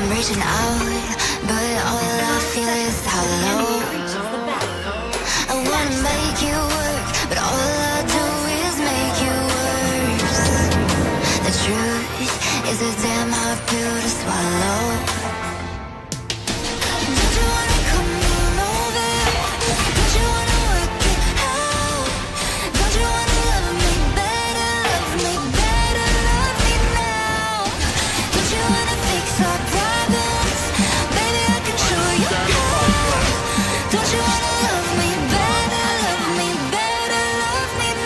I'm reaching out, but all I feel is hollow. I wanna make you work, but all I do is make you worse. The truth is a damn hard pill to swallow. Don't you wanna come on over? Don't you wanna work it out? Don't you wanna love me better, love me now? Don't you wanna fix our problems? Baby, I can show you how. Don't you wanna love me better, love me better, love me now?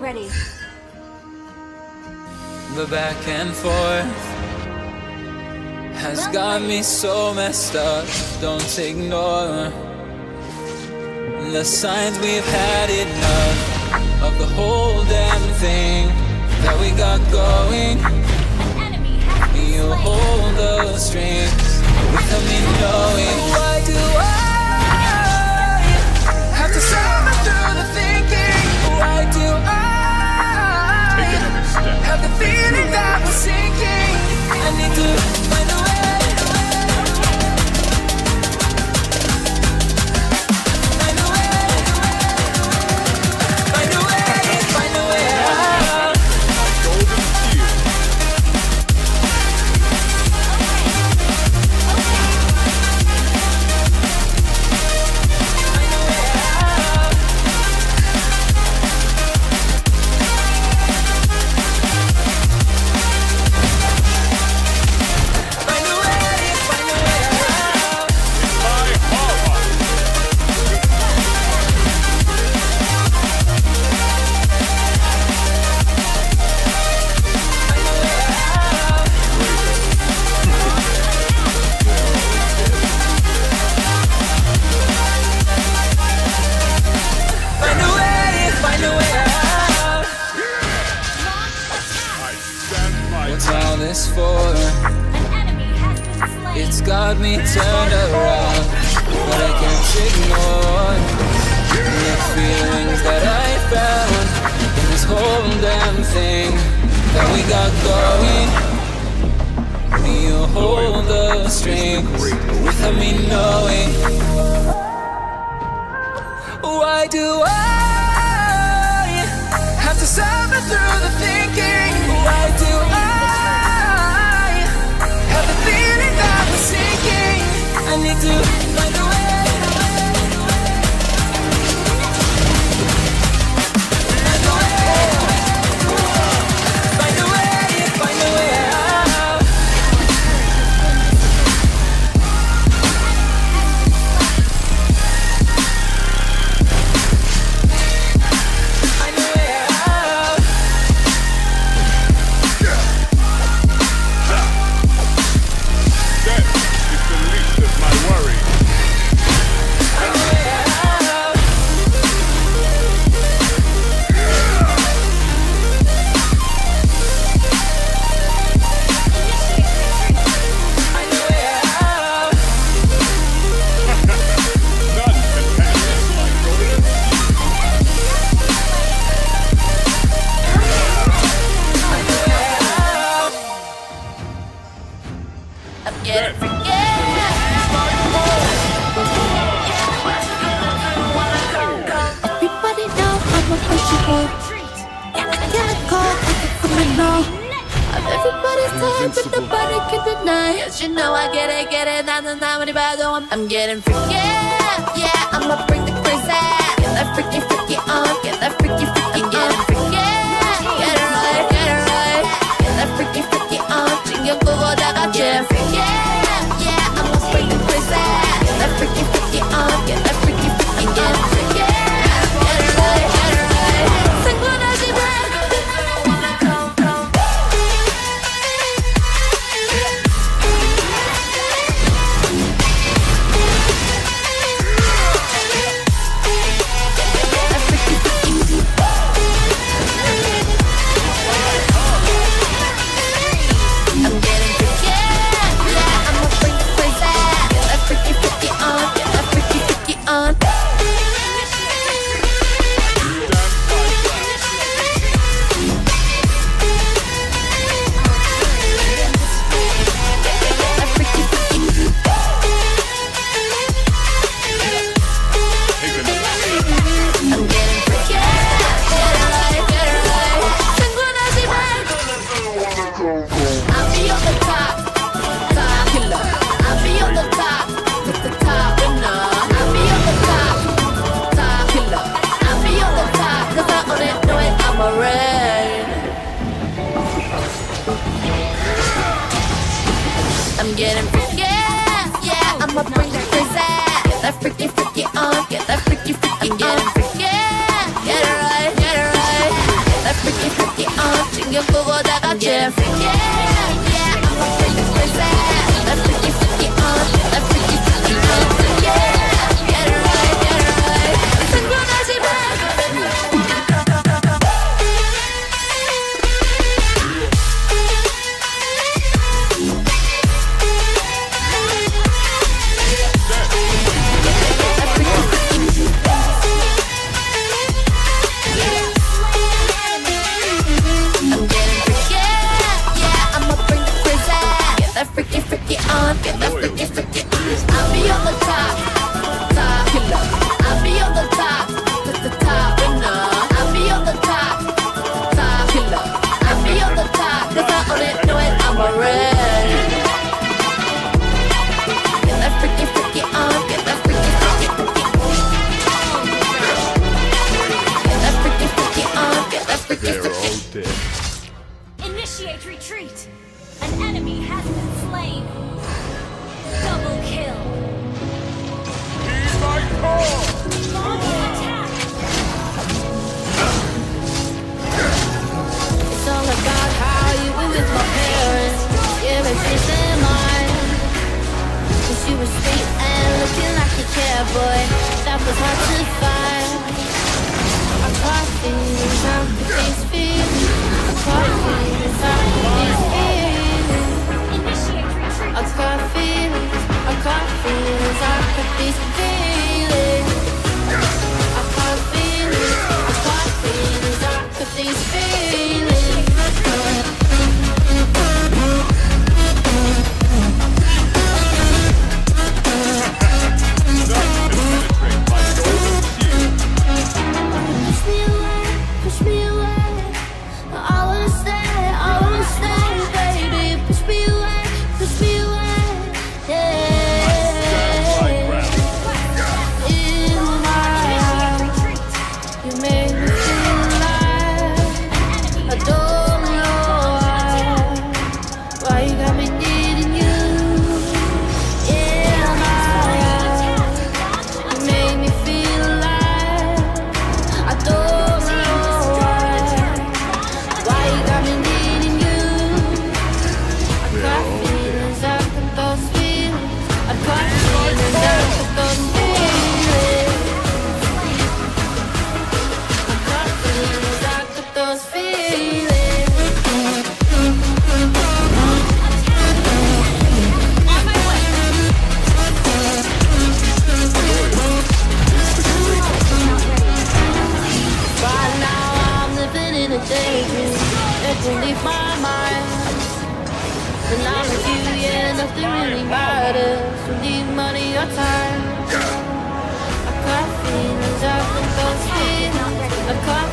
Ready. The back and forth has got me so messed up. Don't ignore the signs. We've had enough of the whole damn thing that we got going. You hold the strings without me knowing. Why do I have to suffer through the thinking? Why do I have the feeling that we're sinking? I need to find a way. Find a way. Find a way. Find a way out. Find a way out. It's got me turned around, but I can't ignore the feelings that I found in this whole damn thing that we got going. You hold the strings without me knowing. Why do I have to suffer through the thinking? Why do I have the feeling that we're sinking? I need to find a way. But nobody can deny it. You know I get it, not anybody don't. I'm getting freaky, yeah, I'ma bring the crazy. Get that freaky, freaky on, get that freaky, freaky on. Get it freaky, get it right, get that freaky, freaky on. Jingle go that I get freaky, yeah, I'ma bring the crazy. Get that freaky, freaky on, get that freaky, freaky on. Get freaky, get it right, get it right. Time. I got feelings, I can go speed.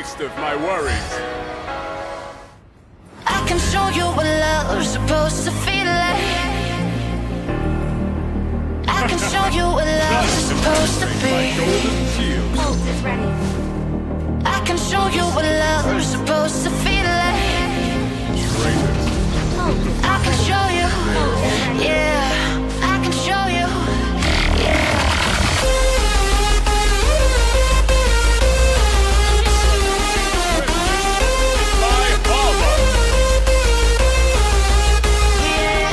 least of my worries. I can show you what love's supposed to feel like. I can show you what love's supposed to be. I can show you what love's supposed to feel like. I can show you, yeah, I can show you, yeah. Yeah,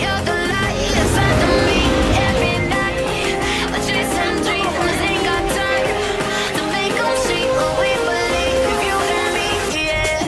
you're the light inside of me every night. I chase some dreams, ain't got time to make them see what we believe. If you and me, yeah.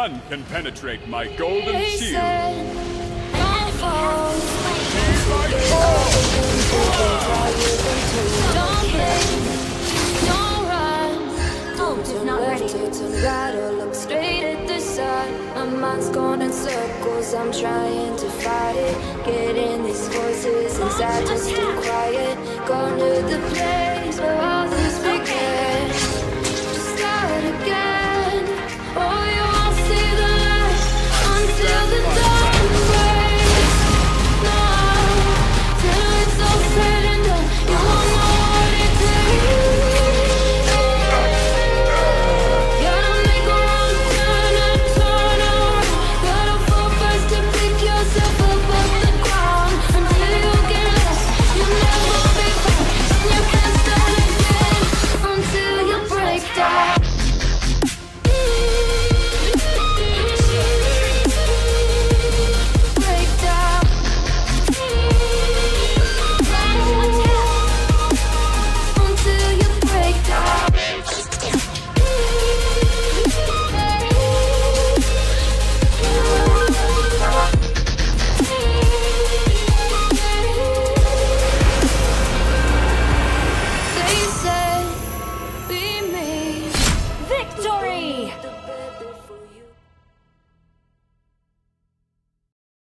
none can penetrate my golden shield. Don't run. Don't let it to battle. Look straight at the sun. My mind's going in circles. I'm trying to fight it. Getting these voices inside just too quiet. Gone to the place where all this.